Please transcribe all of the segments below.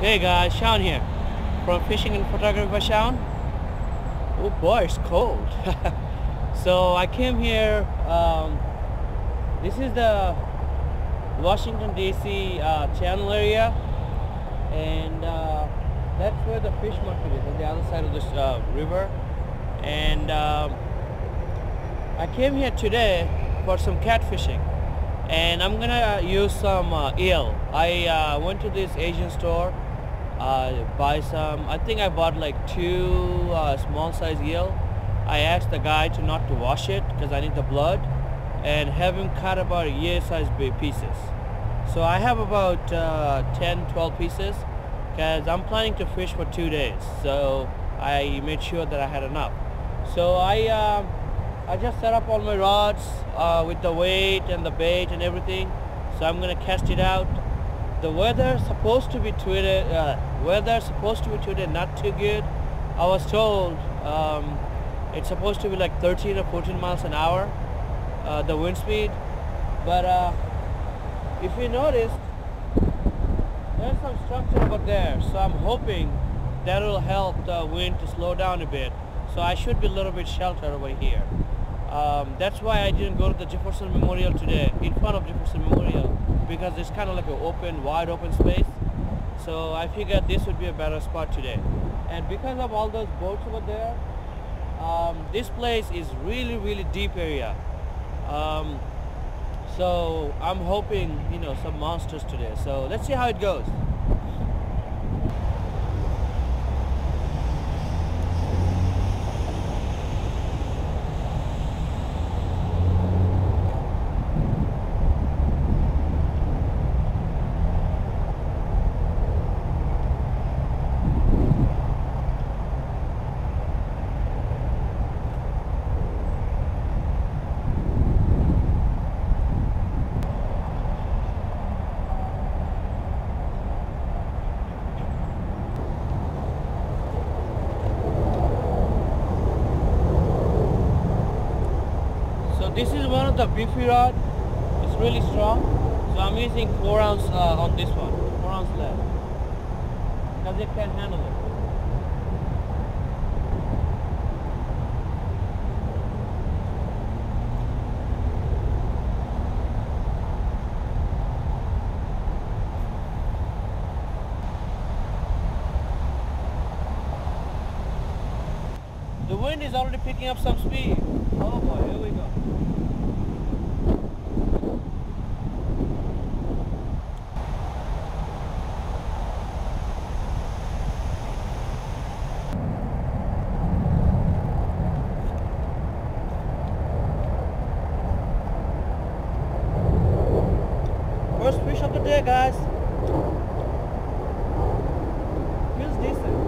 Hey guys, Sean here from Fishing and Photography by Sean. Oh boy, it's cold. So I came here, this is the Washington DC channel area, and that's where the fish market is, on the other side of this river. And I came here today for some catfishing, and I'm gonna use some eel. I went to this Asian store, buy some, I think I bought like two small size eel. I asked the guy to not to wash it because I need the blood, and have him cut about a year size pieces. So I have about 10-12 pieces because I'm planning to fish for 2 days, so I made sure that I had enough. So I just set up all my rods with the weight and the bait and everything, so I'm gonna cast it out. The weather supposed to be today not too good. I was told it's supposed to be like 13 or 14 miles an hour, the wind speed. But if you notice, there's some structure over there, so I'm hoping that will help the wind to slow down a bit. So I should be a little bit sheltered over here. That's why I didn't go to the Jefferson Memorial today, in front of Jefferson Memorial, because it's kind of like an open, wide open space. So I figured this would be a better spot today. And because of all those boats over there, this place is really, really deep area. So I'm hoping, you know, some monsters today. So let's see how it goes. This is one of the beefy rod. It's really strong, so I'm using 4 ounce on this one, 4 ounce lead, because it can handle it. The wind is already picking up some speed. Oh boy, here we go. First fish of the day, guys. Feels decent.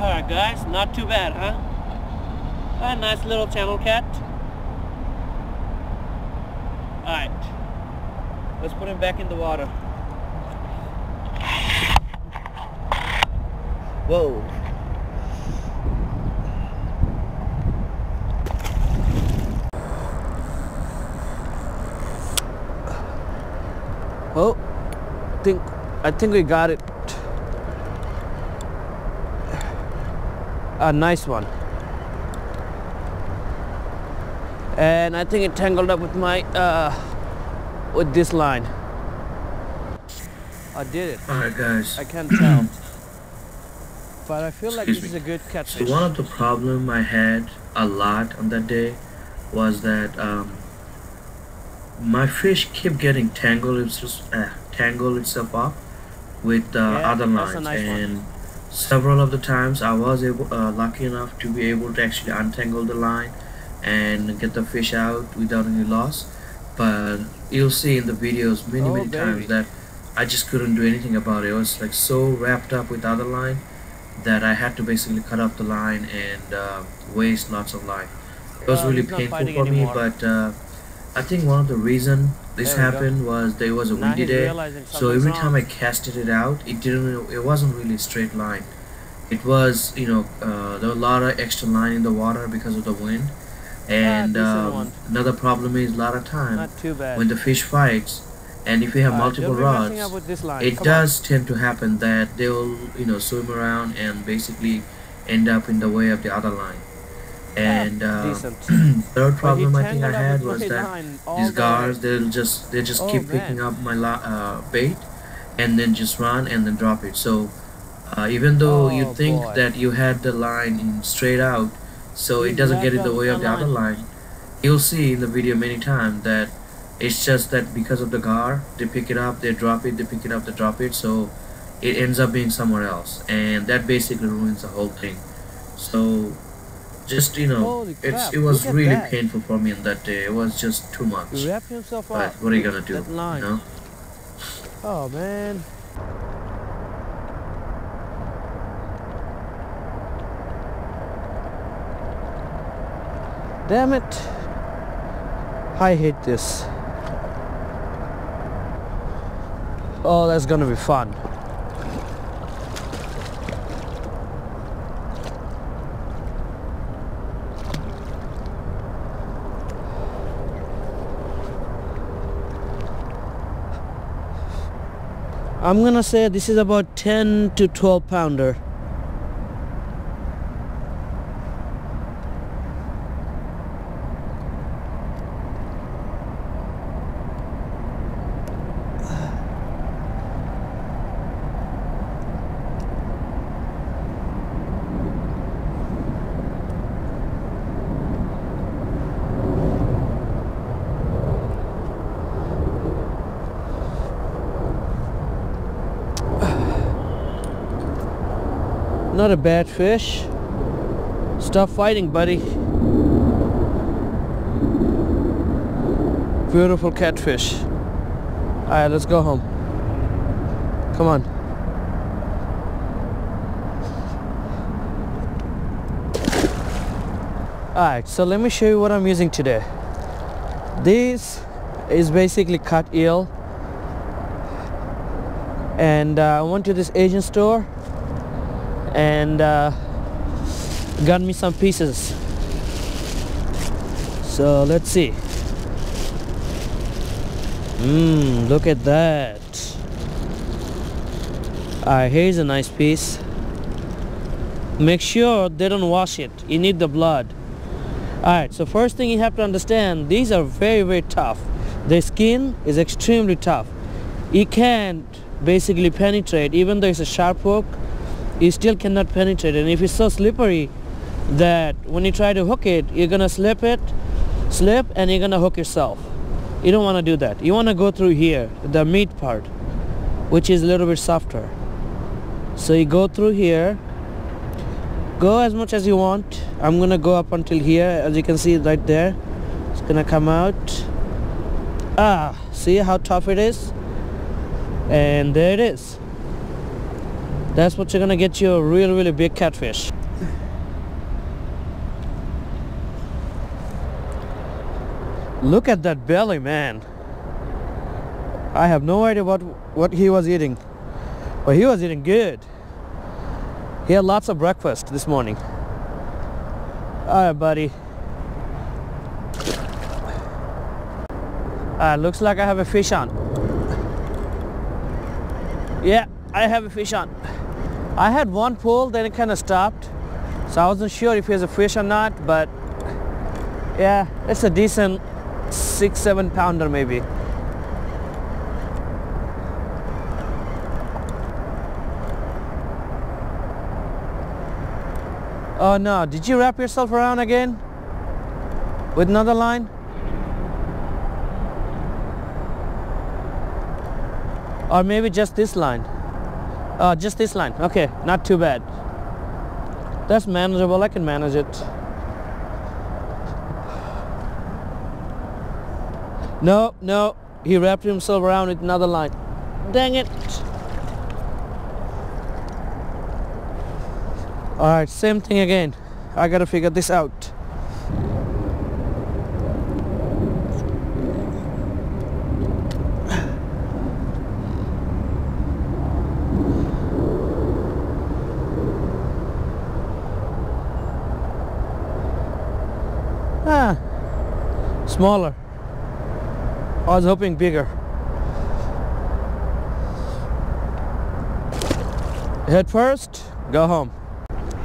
Alright guys, not too bad, huh? A nice little channel cat. Alright, let's put him back in the water. Whoa. Oh, I think we got it. A nice one, and I think it tangled up with my with this line. I did it. All right guys, I can't tell, but I feel like this is a good catfish. So one of the problem I had a lot on that day was that my fish kept getting tangled. It's just tangle itself up with other lines. Nice and one. Several of the times I was able, lucky enough to be able to actually untangle the line and get the fish out without any loss. But you'll see in the videos many times that I just couldn't do anything about it. I was like so wrapped up with other line that I had to basically cut off the line and waste lots of line. It was really painful for me, but I think one of the reason this happened was there was a windy day, so every time I casted it out, it wasn't really a straight line. It was, you know, there were a lot of extra line in the water because of the wind. And another problem is a lot of time when the fish fights, and if you have multiple rods, it does tend to happen that they will, you know, swim around and basically end up in the way of the other line. And third problem I think I had was that these guards, they just keep picking up my bait and then just run and then drop it. So even though you think that you had the line in straight out, so it doesn't get in the way of the other line, you'll see in the video many times that it's just that because of the guard, they pick it up, they drop it, they pick it up, they drop it, so it ends up being somewhere else, and that basically ruins the whole thing. So just, you know, it was really painful for me on that day. It was just too much. But what are you gonna do, you know? Oh man. Damn it. I hate this. Oh, that's gonna be fun. I'm gonna say this is about 10 to 12 pounder. Not a bad fish. Stop fighting, buddy. Beautiful catfish. Alright, let's go home. Come on. Alright, so let me show you what I'm using today. This is basically cut eel. And I went to this Asian store and got me some pieces. So let's see. Look at that. Alright, here's a nice piece. Make sure they don't wash it. You need the blood. Alright, so first thing you have to understand, these are very, very tough. Their skin is extremely tough. It can't basically penetrate, even though it's a sharp hook. You still cannot penetrate, and if it's so slippery that when you try to hook it, you're gonna slip and you're gonna hook yourself. You don't want to do that. You want to go through here, the meat part, which is a little bit softer. So you go through here, go as much as you want. I'm gonna go up until here, as you can see right there. It's gonna come out. Ah, see how tough it is? And there it is. That's what you're gonna get you a really, really big catfish. Look at that belly, man. I have no idea what he was eating, but he was eating good. He had lots of breakfast this morning. Alright, buddy. Looks like I have a fish on. Yeah, I have a fish on. I had one pull, then it kind of stopped, so I wasn't sure if he was a fish or not, but yeah, it's a decent 6-7 pounder maybe. Oh no, did you wrap yourself around again with another line? Or maybe just this line. Just this line. Okay, not too bad. That's manageable. I can manage it. No, no. He wrapped himself around with another line. Dang it. Alright, same thing again. I gotta figure this out. Smaller. I was hoping bigger. Head first, go home.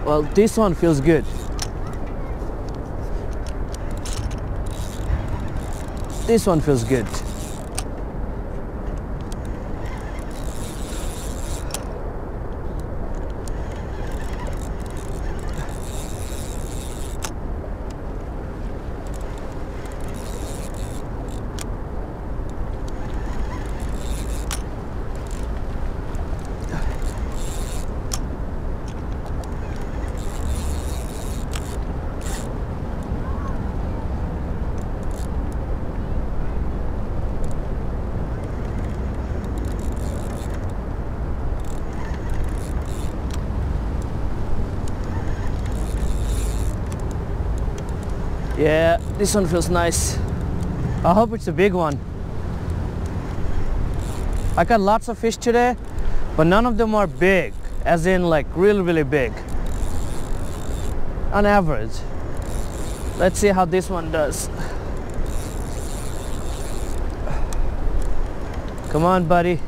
Well, this one feels good. This one feels good. Yeah, this one feels nice. I hope it's a big one. I caught lots of fish today, but none of them are big, as in like really, really big. On average. Let's see how this one does. Come on, buddy.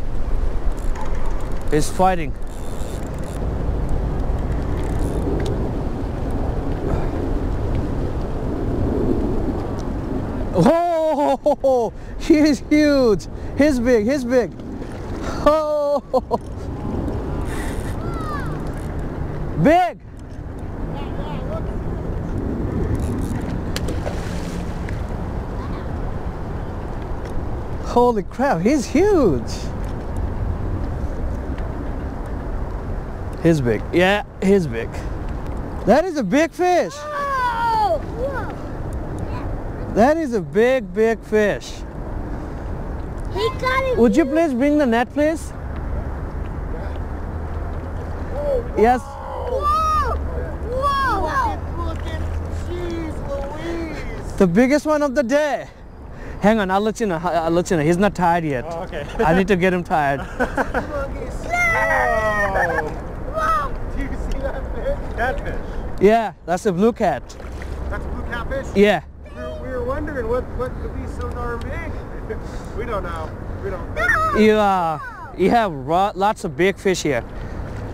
He's fighting. Oh, he's huge. He's big. He's big. Oh, big. Holy crap! He's huge. He's big. Yeah, he's big. That is a big fish. That is a big, big fish. He got it. Would you please bring the net, please? Whoa. Yes. Whoa! Whoa! Look at Jeez Louise. The biggest one of the day. Hang on, I'll let you know. I'll let you know. He's not tired yet. Oh, okay. I need to get him tired. Whoa! Do you see that fish? Catfish. Yeah, that's a blue cat. That's a blue catfish? Yeah. Wondering what could be so darn big. We don't know. We don't know. You have lots of big fish here.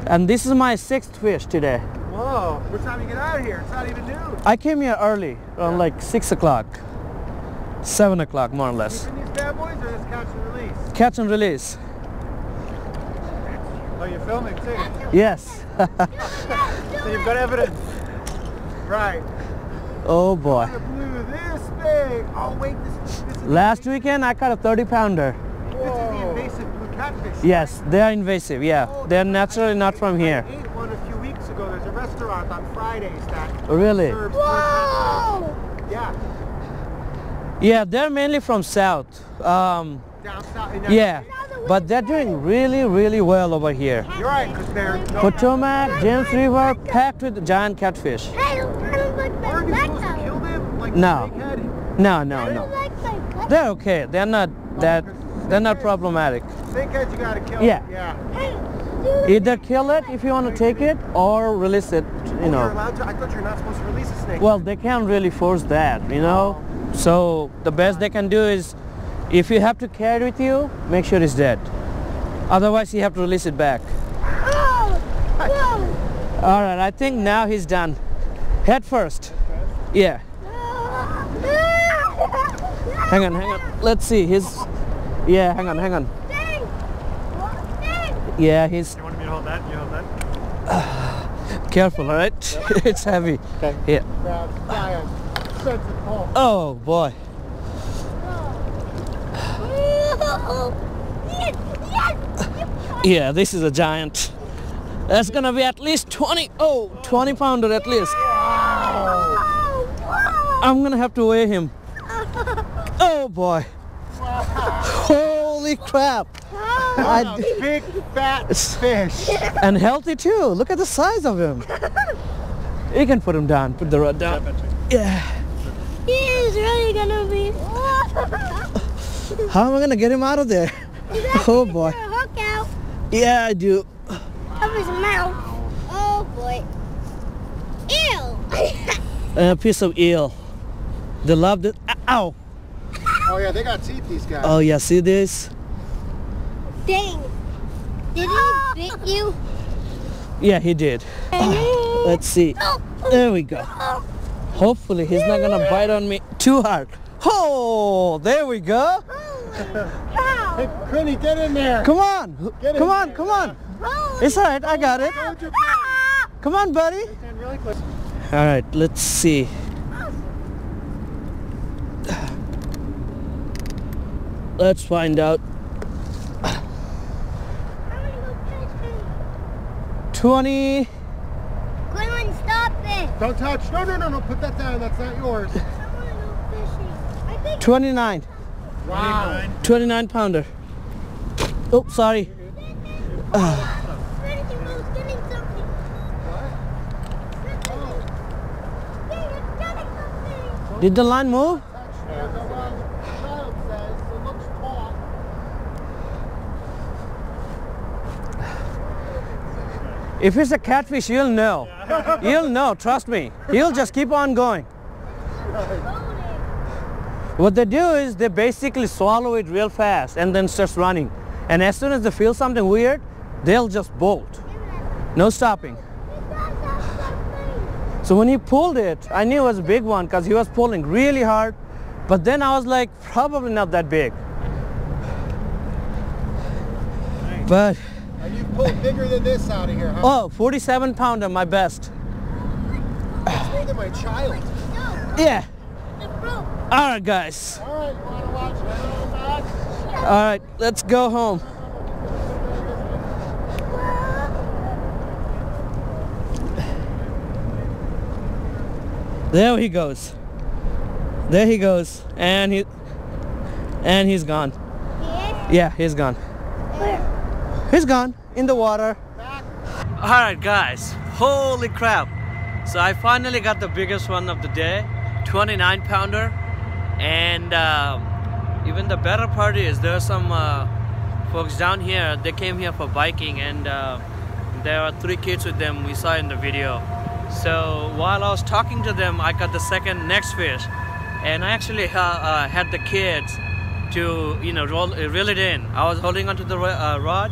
And this is my 6th fish today. Whoa, what time you get out of here? It's not even noon. I came here early, around like 6 o'clock, 7 o'clock more or less. Keeping these bad boys or just catch and release? Catch and release. Oh, you're filming too? Yes. So you've got evidence. Right. Oh boy. Oh, wait, this is last weekend I caught a 30-pounder. Whoa. This is the invasive blue catfish. Yes, right? They are invasive, yeah. Oh, they're naturally not from here. I ate one a few weeks ago. There's a restaurant on Fridays that really serves. Whoa! Yeah. Yeah, they're mainly from south. Down south. Yeah, but they're doing really, really well over here. You're right, because they're... No Potomac, James River, packed with giant catfish. Aren't you supposed to kill them? Like Snakehead? No, no, no. They're okay. They're not that. They're not problematic. Snakehead, you gotta kill it. Yeah. Either kill it if you want to take it or release it. You know. I thought you're not supposed to release a snake. Well, they can't really force that. You know. So the best they can do is, if you have to carry it with you, make sure it's dead. Otherwise, you have to release it back. All right. I think now he's done. Head first. Yeah. Hang on, hang on. Let's see. Yeah, hang on, hang on. Yeah, You want me to hold that? You hold that. Careful, all right? Yep. It's heavy. Okay. Yeah. Oh boy. Yes, yes. Yeah, this is a giant. That's gonna be at least 20 pounder at least. I'm gonna have to weigh him. Oh boy. Holy crap. Wow, a big fat fish. And healthy too. Look at the size of him. You can put him down, put the rod down. Yeah. He is really gonna be. How am I gonna get him out of there? Oh boy. Hook out. Yeah, I do. Of his mouth. Oh boy. Eel. A piece of eel. They love it. Ow. Oh yeah, they got teeth, these guys. Oh yeah, see this? Dang. Did he bit you? Yeah, he did. Oh, let's see. There we go. Hopefully he's not gonna bite on me too hard. Oh, there we go. Hey, Crinny, get in there. Come on. Get come on, there. Come on. It's all right, I got it. Come on, buddy. All right, let's see. Let's find out. 20. Quinlan, stop it. Don't touch. No, no, no, no. Put that down. That's not yours. I want to go fishing. I think 29. Wow. 29 pounder. Oh, sorry. Did the line move? If it's a catfish, you'll know. You'll know, trust me. He'll just keep on going. What they do is they basically swallow it real fast and then starts running. And as soon as they feel something weird, they'll just bolt. No stopping. So when he pulled it, I knew it was a big one because he was pulling really hard. But then I was like, probably not that big. But you pulled bigger than this out of here, huh? Oh, 47 pounder, my best. It's bigger than my child. Yeah. All right, guys. All right, you want to watch it? All right, let's go home. There he goes. There he goes, and he's gone. He is? Yeah, he's gone. Where? He's gone in the water. Alright guys, holy crap. So I finally got the biggest one of the day, 29 pounder. And even the better part is there are some folks down here, they came here for biking and there are 3 kids with them we saw in the video. So while I was talking to them, I caught the next fish. And I actually had the kids to, you know, reel it in. I was holding onto the rod.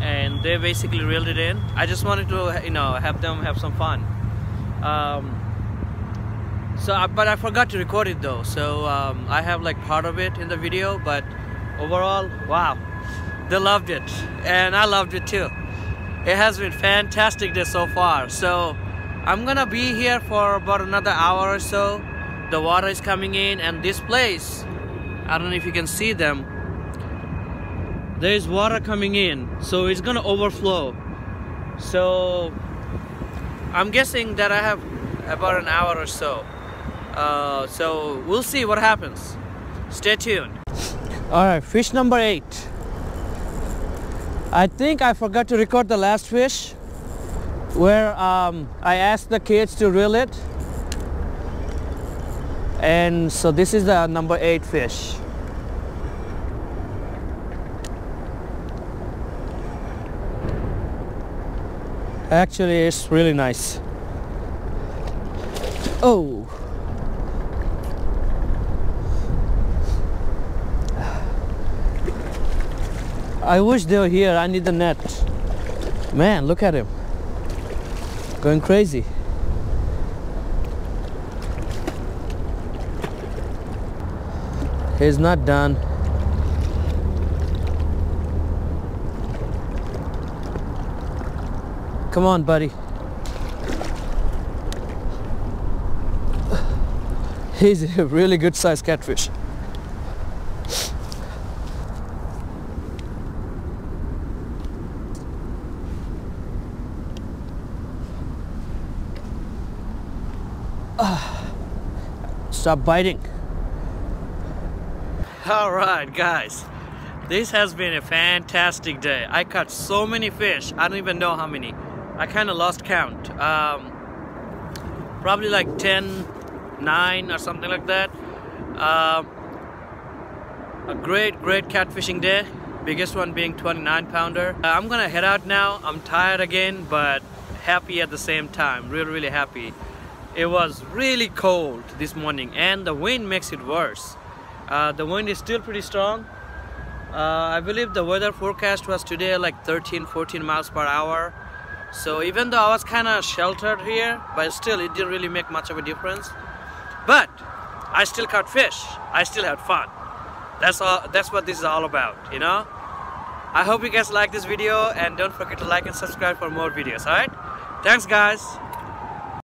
And they basically reeled it in. I just wanted to, you know, have them have some fun. But I forgot to record it though. So I have like part of it in the video, but overall, wow, they loved it, and I loved it too. It has been fantastic day so far. So I'm gonna be here for about another hour or so. The water is coming in, and this place, I don't know if you can see them. There is water coming in, so it's gonna overflow. So I'm guessing that I have about an hour or so. So we'll see what happens. Stay tuned. All right, fish number 8. I think I forgot to record the last fish where I asked the kids to reel it. And so this is the number 8 fish. Actually, it's really nice. Oh! I wish they were here. I need the net. Man, look at him. Going crazy. He's not done. Come on, buddy. He's a really good sized catfish. Stop biting. All right, guys. This has been a fantastic day. I caught so many fish. I don't even know how many. I kind of lost count. Probably like 10, 9 or something like that. A great catfishing day. Biggest one being 29 pounder. I'm gonna head out now. I'm tired again, but happy at the same time. Really happy. It was really cold this morning and the wind makes it worse. The wind is still pretty strong. I believe the weather forecast was today like 13-14 miles per hour. So even though I was kind of sheltered here, but still it didn't really make much of a difference. But I still caught fish. I still had fun. That's what this is all about, you know? I hope you guys like this video and don't forget to like and subscribe for more videos, alright? Thanks, guys!